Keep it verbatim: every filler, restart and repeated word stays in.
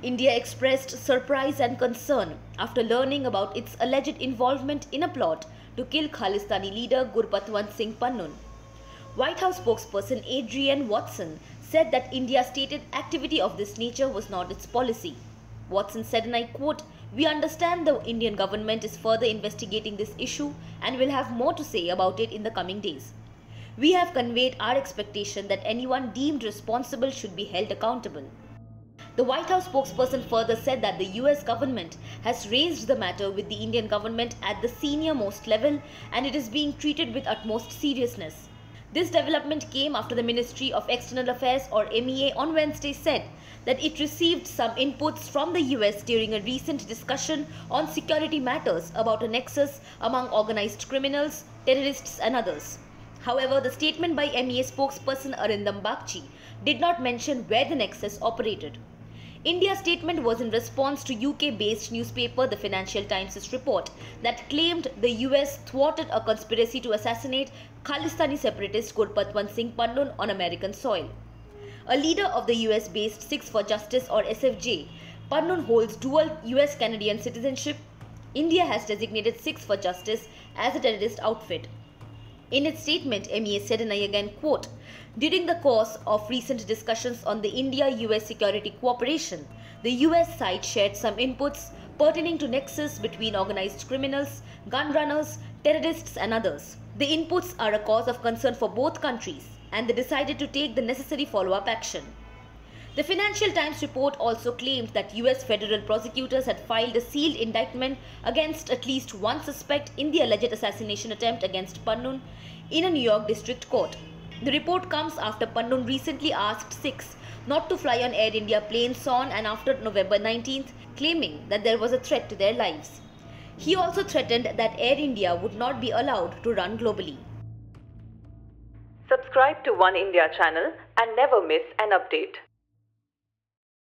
India expressed surprise and concern after learning about its alleged involvement in a plot to kill Khalistani leader Gurpatwant Singh Pannun. White House spokesperson Adrienne Watson said that India stated activity of this nature was not its policy. Watson said, and I quote, "We understand the Indian government is further investigating this issue and will have more to say about it in the coming days. We have conveyed our expectation that anyone deemed responsible should be held accountable." The White House spokesperson further said that the U S government has raised the matter with the Indian government at the senior-most level and it is being treated with utmost seriousness. This development came after the Ministry of External Affairs or M E A on Wednesday said that it received some inputs from the U S during a recent discussion on security matters about a nexus among organized criminals, terrorists and others. However, the statement by M E A spokesperson Arindam Bagchi did not mention where the nexus operated. India's statement was in response to U K-based newspaper The Financial Times' report that claimed the U S thwarted a conspiracy to assassinate Khalistani separatist Gurpatwant Singh Pannun on American soil. A leader of the U S-based Sikhs for Justice or S F J, Pannun holds dual U S-Canadian citizenship. India has designated Sikhs for Justice as a terrorist outfit. In its statement, M E A said, and I again quote, "During the course of recent discussions on the India U S security cooperation, the U S side shared some inputs pertaining to nexus between organized criminals, gun runners, terrorists and others. The inputs are a cause of concern for both countries and they decided to take the necessary follow-up action." The Financial Times report also claimed that U S federal prosecutors had filed a sealed indictment against at least one suspect in the alleged assassination attempt against Pannun in a New York district court. The report comes after Pannun recently asked Sikhs not to fly on Air India planes on and after November nineteenth, claiming that there was a threat to their lives. He also threatened that Air India would not be allowed to run globally. Subscribe to One India channel and never miss an update.